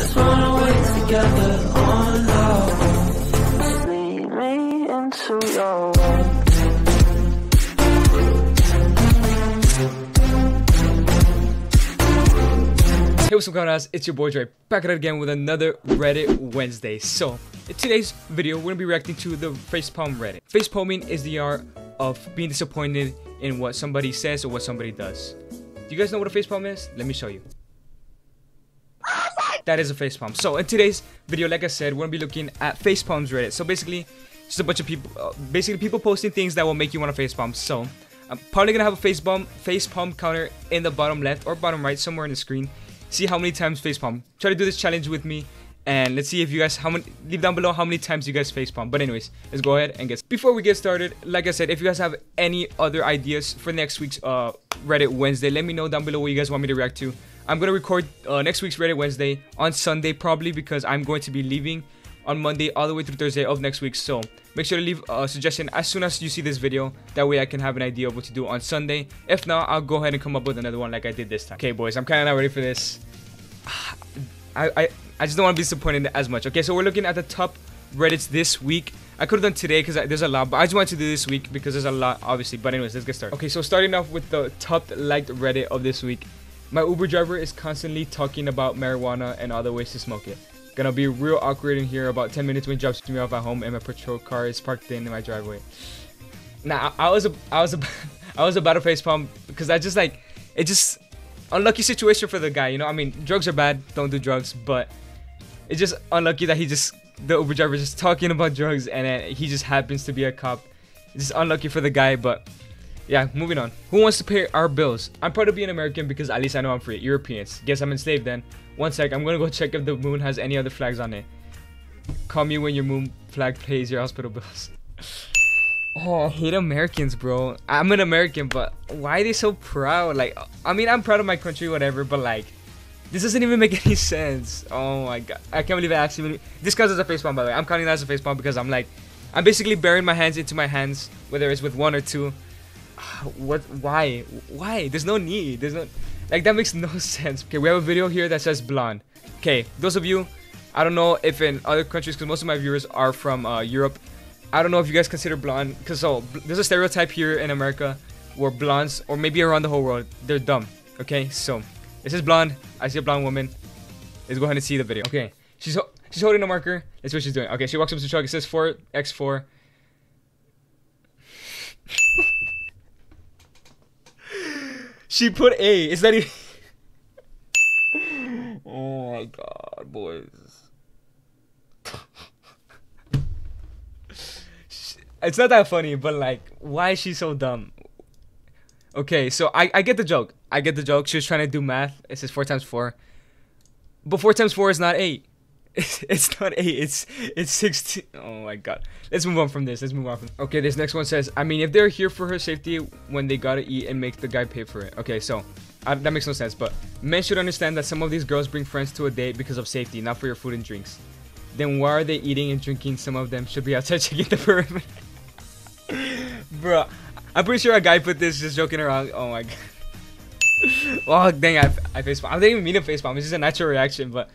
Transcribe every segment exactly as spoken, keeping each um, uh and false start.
Let's run away together on our own. Lead me into your world. Hey, what's up guys, it's your boy Dre, back at it again with another Reddit Wednesday. So, in today's video, we're going to be reacting to the facepalm Reddit. Facepalming is the art of being disappointed in what somebody says or what somebody does. Do you guys know what a facepalm is? Let me show you. That is a facepalm. So in today's video, like I said, we're gonna be looking at facepalms Reddit. So basically, just a bunch of people, uh, basically people posting things that will make you want to facepalm. So I'm probably gonna have a facepalm, facepalm counter in the bottom left or bottom right, somewhere in the screen. See how many times facepalm. Try to do this challenge with me, and let's see if you guys how many. Leave down below how many times you guys facepalm. But anyways, let's go ahead and get. Before we get started, like I said, if you guys have any other ideas for next week's uh, Reddit Wednesday, let me know down below what you guys want me to react to. I'm going to record uh, next week's Reddit Wednesday on Sunday probably, because I'm going to be leaving on Monday all the way through Thursday of next week. So make sure to leave a suggestion as soon as you see this video. That way I can have an idea of what to do on Sunday. If not, I'll go ahead and come up with another one like I did this time. Okay, boys, I'm kind of not ready for this. I, I, I just don't want to be disappointed as much. Okay, so we're looking at the top Reddits this week. I could have done today because there's a lot, but I just wanted to do this week because there's a lot, obviously. But anyways, let's get started. Okay, so starting off with the top liked Reddit of this week. My Uber driver is constantly talking about marijuana and other ways to smoke it. Gonna be real awkward in here about ten minutes when he drops me off at home and my patrol car is parked in my driveway. Nah, I, I was a, I was a, I was about to facepalm because I just like, it just, unlucky situation for the guy, you know? I mean, drugs are bad, don't do drugs, but it's just unlucky that he just, the Uber driver is just talking about drugs and then he just happens to be a cop. It's just unlucky for the guy, but yeah, moving on. Who wants to pay our bills? I'm proud to be an American because at least I know I'm free. Europeans. Guess I'm enslaved then. One sec, I'm gonna go check if the moon has any other flags on it. Call me when your moon flag pays your hospital bills. Oh, I hate Americans, bro. I'm an American, but why are they so proud? Like, I mean, I'm proud of my country, whatever, but like, this doesn't even make any sense. Oh my god. I can't believe I actually... This counts as a facepalm, by the way. I'm counting that as a facepalm because I'm like... I'm basically burying my hands into my hands, whether it's with one or two. What? Why? Why? There's no need. There's no... Like, that makes no sense. Okay, we have a video here that says blonde. Okay, those of you... I don't know if in other countries, because most of my viewers are from uh, Europe. I don't know if you guys consider blonde... Because, oh, there's a stereotype here in America where blondes, or maybe around the whole world, they're dumb. Okay, so... This is blonde. I see a blonde woman. Let's go ahead and see the video. Okay, she's, ho she's holding a marker. That's what she's doing. Okay, she walks up to the truck. It says four by four. She put A. Is that even... Oh my god, boys. It's not that funny, but like, why is she so dumb? Okay, so I, I get the joke. I get the joke. She was trying to do math. It says four times four. But four times four is not eight. It's, it's not eight. It's it's sixteen. Oh my god. Let's move on from this. Let's move on from Okay, this next one says, I mean, if they're here for her safety when they gotta eat and make the guy pay for it. Okay, so I, that makes no sense, but men should understand that some of these girls bring friends to a date because of safety, not for your food and drinks. Then why are they eating and drinking? Some of them should be outside checking the perimeter. Bruh, I'm pretty sure a guy put this just joking around. Oh my god. Oh dang, I, I facepalm. I didn't even mean to facepalm. It's just a natural reaction, but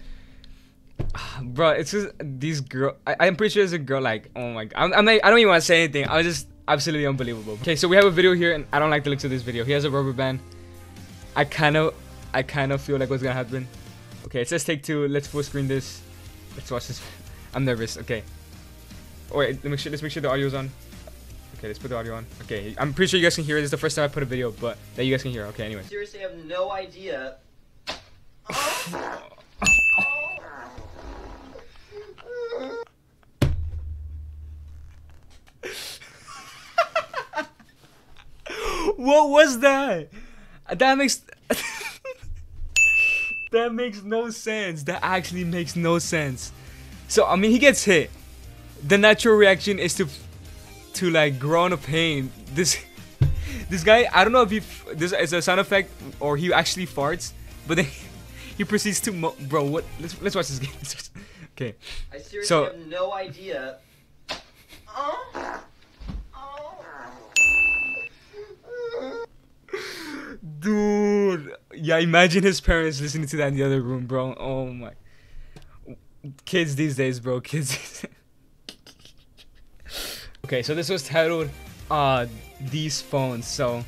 bro, it's just these girl. I, I'm pretty sure there's a girl like, oh my god. I'm, I'm like, I don't even want to say anything. I was just absolutely unbelievable. Okay, so we have a video here, and I don't like the looks of this video. He has a rubber band. I kind of, I kind of feel like what's gonna happen. Okay, it says take two. Let's full screen this. Let's watch this. I'm nervous. Okay. Oh, wait, let me sure. Let's make sure the audio's on. Okay, let's put the audio on. Okay, I'm pretty sure you guys can hear it. This is the first time I put a video, but that you guys can hear. Okay, anyway. Seriously, I have no idea. Oh. What was that? That makes... That makes no sense. That actually makes no sense. So, I mean, he gets hit. The natural reaction is to... To, like, groan of pain. This... This guy, I don't know if he... This is a sound effect or he actually farts. But then he proceeds to... Mo Bro, what? Let's, let's watch this game. Okay. I seriously so, have no idea. Oh. Dude, yeah, imagine his parents listening to that in the other room, bro. Oh my. Kids these days, bro. Kids these days. Okay, so this was titled uh, These Phones. So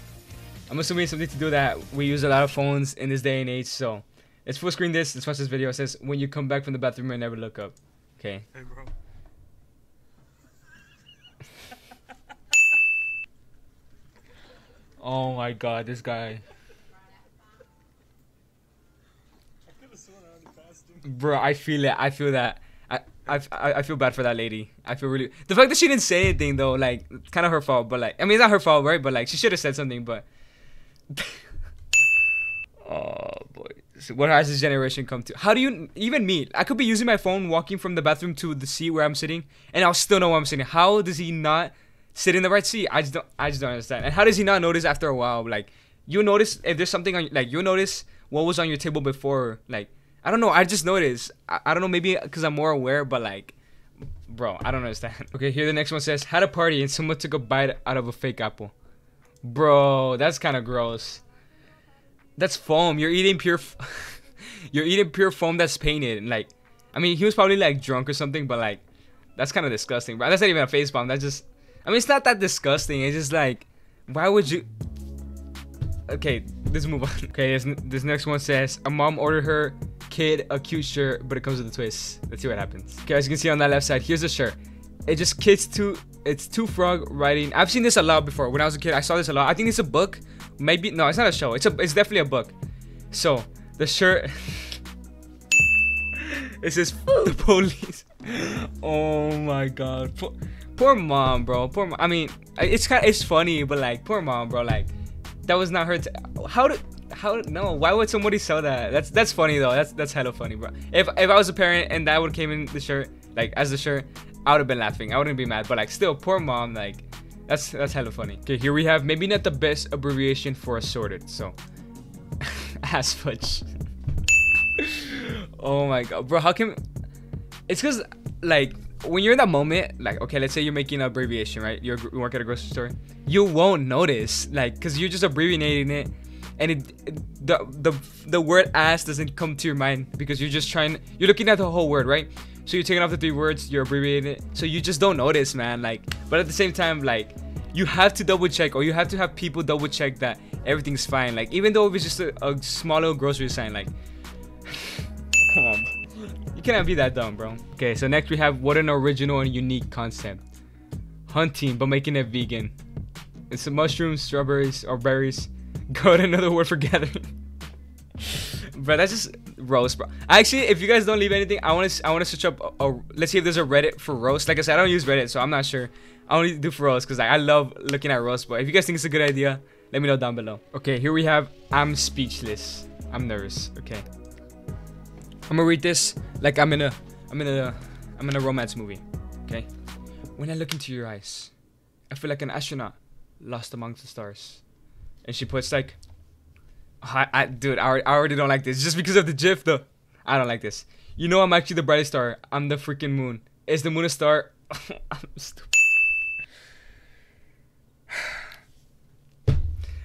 I'm assuming it's something to do that we use a lot of phones in this day and age. So let's full screen this. Let's watch this video. It says, when you come back from the bathroom and never look up. Okay. Hey, bro. Oh my god, this guy. Bro, I feel it. I feel that. I, I, I feel bad for that lady. I feel really... The fact that she didn't say anything, though, like, it's kind of her fault, but, like... I mean, it's not her fault, right? But, like, she should have said something, but... Oh, boy. So what has this generation come to? How do you... Even me. I could be using my phone, walking from the bathroom to the seat where I'm sitting, and I'll still know where I'm sitting. How does he not sit in the right seat? I just don't... I just don't understand. And how does he not notice after a while? Like, you'll notice if there's something on... Like, you'll notice what was on your table before, like... I don't know, I just noticed. I, I don't know, maybe because I'm more aware, but like, bro, I don't understand. Okay, here the next one says, had a party and someone took a bite out of a fake apple. Bro, that's kind of gross. That's foam. You're eating pure f You're eating pure foam that's painted. Like, I mean, he was probably like drunk or something, but like, that's kind of disgusting. But that's not even a face bomb. That's just, I mean, it's not that disgusting. It's just like, why would you? Okay, let's move on. Okay, this, this next one says, a mom ordered her kid a cute shirt, but it comes with a twist. Let's see what happens. Okay, as you can see on that left side, here's the shirt. It just kids two. It's two frog riding. I've seen this a lot before. When I was a kid, I saw this a lot. I think it's a book. Maybe no, it's not a show. It's a. It's definitely a book. So the shirt. It says the police. Oh my god. Poor, poor mom, bro. Poor. Mom. I mean, it's kind. It's funny, but like, poor mom, bro. Like, that was not her. T How did? How no? Why would somebody sell that? That's that's funny though. That's that's hella funny, bro. If if I was a parent and that would came in the shirt, like as the shirt, I would have been laughing. I wouldn't be mad, but like still, poor mom. Like, that's that's hella funny. Okay, here we have maybe not the best abbreviation for assorted. So, ass fudge. Oh my god, bro. How can? It's cause like when you're in that moment, like okay, let's say you're making an abbreviation, right? You're, you work at a grocery store, you won't notice, like, cause you're just abbreviating it. And it, it, the the the word ass doesn't come to your mind because you're just trying, you're looking at the whole word, right? So you're taking off the three words, you're abbreviating it, so you just don't notice, man. Like, but at the same time, like, you have to double check, or you have to have people double check that everything's fine. Like, even though it's just a, a small little grocery sign, like, come on, you cannot be that dumb, bro. Okay, so next we have what an original and unique concept: hunting, but making it vegan. It's some mushrooms, strawberries, or berries. Go to another word for gathering. Bro, that's just roast, bro. Actually, if you guys don't leave anything, I want to I want to switch up a, a, let's see if there's a Reddit for roast. Like I said, I don't use Reddit, so I'm not sure. I only do for roast because like, I love looking at roast. But if you guys think it's a good idea, let me know down below. Okay, here we have I'm speechless. I'm nervous. Okay, I'm gonna read this like I'm in a I'm in a I'm in a romance movie. Okay, when I look into your eyes, I feel like an astronaut lost amongst the stars. And she puts like, I, I, dude, I, I already don't like this. Just because of the gif, though. I don't like this. You know I'm actually the brightest star. I'm the freaking moon. Is the moon a star? I'm stupid.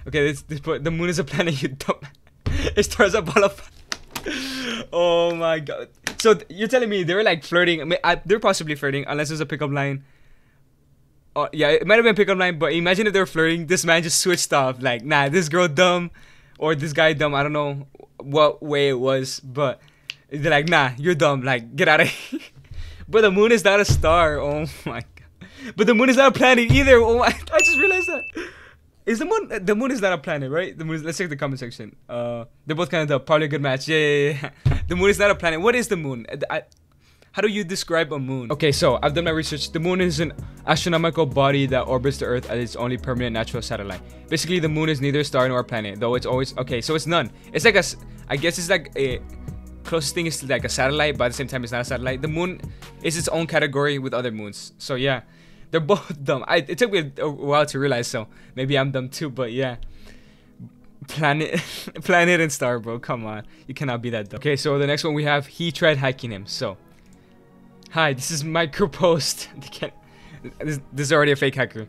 Okay, this, this, the moon is a planet, you dumb. It stars a ball of... Oh my god. So you're telling me they were like flirting. I mean, I, they're possibly flirting, unless there's a pickup line. Oh, yeah, it might have been pickup line, but imagine if they were flirting. This man just switched off. Like, nah, this girl dumb, or this guy dumb. I don't know what way it was, but they're like, nah, you're dumb. Like, get out of here. But the moon is not a star. Oh my god. But the moon is not a planet either. Oh my, I just realized that. Is the moon? The moon is not a planet, right? The moon. Let's check the comment section. Uh, they're both kind of dumb. Probably a good match. Yeah, yeah, yeah. The moon is not a planet. What is the moon? I, How do you describe a moon? Okay, so I've done my research. The moon is an astronomical body that orbits the Earth as its only permanent natural satellite. Basically, the moon is neither a star nor a planet, though it's always... Okay, so it's none. It's like a... I guess it's like a... Closest thing is like a satellite, but at the same time, it's not a satellite. The moon is its own category with other moons. So, yeah. They're both dumb. I, it took me a while to realize, so maybe I'm dumb too, but yeah. Planet... Planet and star, bro. Come on. You cannot be that dumb. Okay, so the next one we have, he tried hiking him, so... Hi, this is Micropost. They can't, this, this is already a fake hacker.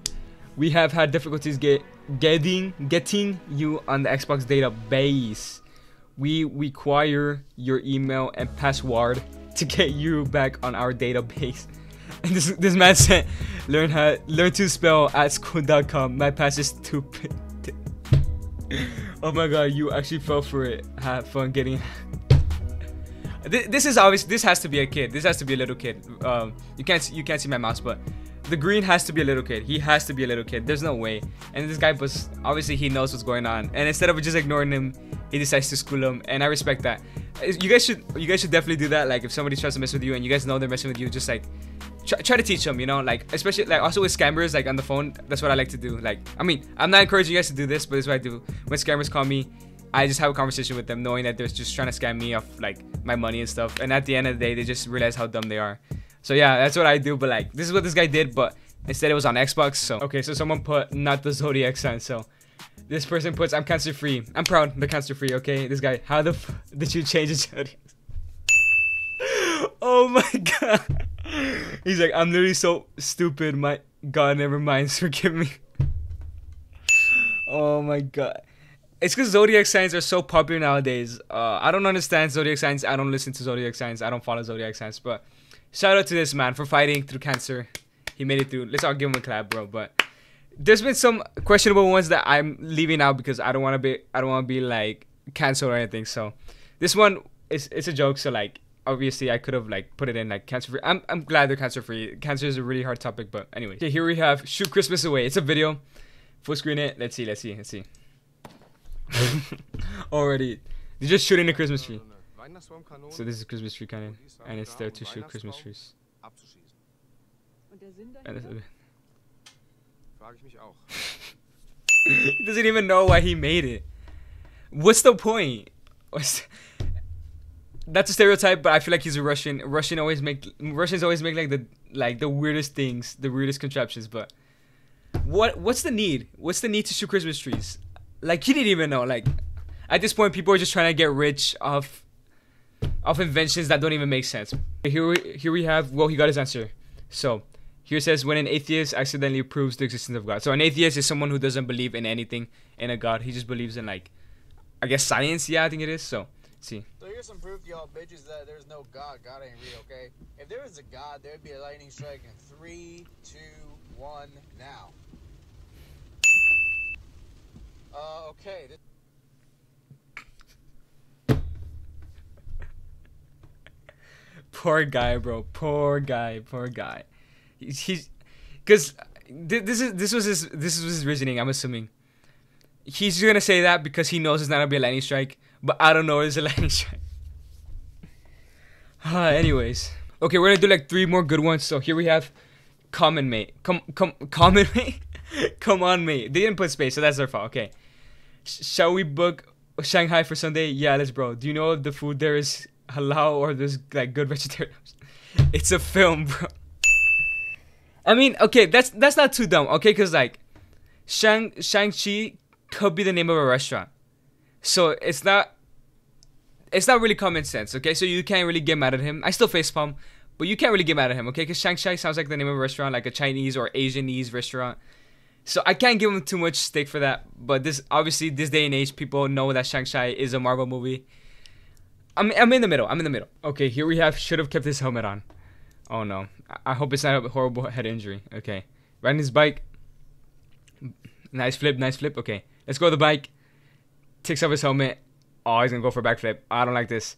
We have had difficulties get, getting getting you on the Xbox database. We require your email and password to get you back on our database. And this this man said, learn how learn to spell at school dot com. My pass is stupid. Oh my god, you actually fell for it. Have fun getting. this, this is obvious. This has to be a kid. This has to be a little kid. Um, you can't you can't see my mouse, but the green has to be a little kid. He has to be a little kid. There's no way. And this guy was obviously he knows what's going on. And instead of just ignoring him, he decides to school him, and I respect that. You guys should you guys should definitely do that. Like if somebody tries to mess with you and you guys know they're messing with you, just like. Try, try to teach them, you know, like, especially, like, also with scammers, like, on the phone, that's what I like to do, like, I mean, I'm not encouraging you guys to do this, but it's what I do. When scammers call me, I just have a conversation with them, knowing that they're just trying to scam me off, like, my money and stuff, and at the end of the day, they just realize how dumb they are. So, yeah, that's what I do, but, like, this is what this guy did, but instead it was on Xbox, so. Okay, so someone put, not the Zodiac sign, so. This person puts, I'm cancer-free. I'm proud, but cancer-free, okay? This guy, how the f did you change the Zodiac? Oh, my God. He's like, I'm literally so stupid. My God, never mind. Forgive me. Oh my God. It's because zodiac signs are so popular nowadays. Uh, I don't understand zodiac signs. I don't listen to zodiac signs. I don't follow zodiac signs. But shout out to this man for fighting through cancer. He made it through. Let's all give him a clap, bro. But there's been some questionable ones that I'm leaving out because I don't want to be. I don't want to be like canceled or anything. So this one is it's a joke. So like. Obviously, I could have like put it in like cancer free. I'm I'm glad they're cancer free. Cancer is a really hard topic, but anyway. Okay, here we have Shoot Christmas Away. It's a video. Full screen it. Let's see. Let's see. Let's see. Already, they're just shooting a Christmas tree. So this is Christmas tree cannon, and it's there to shoot Christmas trees. He doesn't even know why he made it. What's the point? What's the That's a stereotype, but I feel like he's a Russian. Russian always make Russians always make like the like the weirdest things, the weirdest contraptions. But what what's the need? What's the need to shoot Christmas trees? Like he didn't even know. Like at this point, people are just trying to get rich off off inventions that don't even make sense. Here we here we have. Well, he got his answer. So here it says when an atheist accidentally proves the existence of God. So an atheist is someone who doesn't believe in anything in a God. He just believes in like I guess science. Yeah, I think it is. So. See. So here's some proof to y'all bitches that there's no God. God ain't real, okay? If there was a God, there'd be a lightning strike in three, two, one, now. Uh, okay. Poor guy, bro. Poor guy. Poor guy. He's, he's cause th this is this was his this was his reasoning. I'm assuming he's gonna say that because he knows it's not gonna be a lightning strike. But I don't know, it's a lightning strike. Uh, anyways. Okay, we're gonna do like three more good ones. So here we have Common Mate. Come, come, Common Mate? Come on, mate. They didn't put space, so that's their fault. Okay. Sh shall we book Shanghai for Sunday? Yeah, let's, bro. Do you know if the food there is halal or there's like good vegetarian? It's a film, bro. I mean, okay, that's that's not too dumb, okay? Because like, Shang, Shang-Chi could be the name of a restaurant. So it's not. It's not really common sense, okay? So you can't really get mad at him. I still facepalm, but you can't really get mad at him, okay? Because Shang-Chi sounds like the name of a restaurant, like a Chinese or Asianese restaurant. So I can't give him too much stick for that. But this, obviously, this day and age, people know that Shang-Chi is a Marvel movie. I'm, I'm in the middle. I'm in the middle. Okay, here we have should have kept his helmet on. Oh no, I, I hope it's not a horrible head injury. Okay, riding his bike. Nice flip, nice flip. Okay, let's go to the bike. Takes off his helmet. Oh, he's gonna go for a backflip. I don't like this.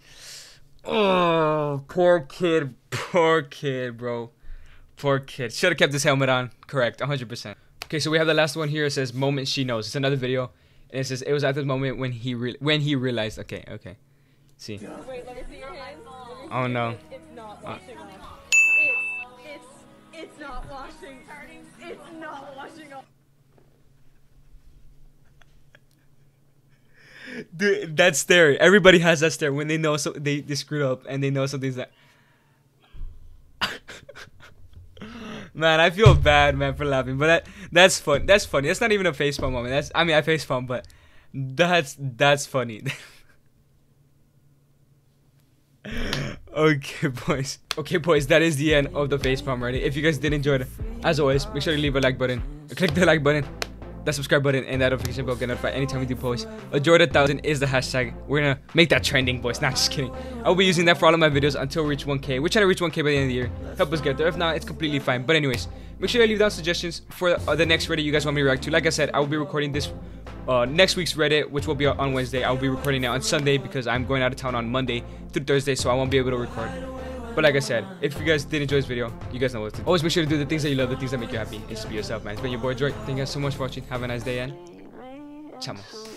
Oh, poor kid. Poor kid, bro. Poor kid. Should have kept his helmet on. Correct. one hundred percent. Okay, so we have the last one here. It says, moment she knows. It's another video. And it says, it was at this moment when he re when he realized. Okay, okay. See. Wait, let me see your hands. Oh, no. It's not washing off. It's, it's, it's not washing. It's not washing off. Dude, that stare. Everybody has that stare when they know so they, they screwed up and they know something's that. Man, I feel bad, man, for laughing, but that that's fun. That's funny. That's not even a facepalm moment. That's I mean, I facepalm, but that's that's funny. Okay, boys. Okay, boys. That is the end of the facepalm, right? If you guys did enjoy it, as always, make sure to leave a like button. Click the like button. that subscribe button and that notification bell, get notified anytime we do post. A droid one thousand is the hashtag. We're gonna make that trending, boys. Not just kidding. I'll be using that for all of my videos until we reach one K. We're trying to reach one K by the end of the year. Help us get there. If not, it's completely fine. But anyways, make sure you leave down suggestions for the next Reddit you guys want me to react to. Like I said, I will be recording this uh, next week's Reddit, which will be on Wednesday. I will be recording it on Sunday because I'm going out of town on Monday through Thursday, so I won't be able to record. But like I said, if you guys did enjoy this video, you guys know what to do. Always make sure to do the things that you love, the things that make you happy, and just be yourself, man. It's been your boy, ADROIIIT. Thank you guys so much for watching. Have a nice day, and chamos.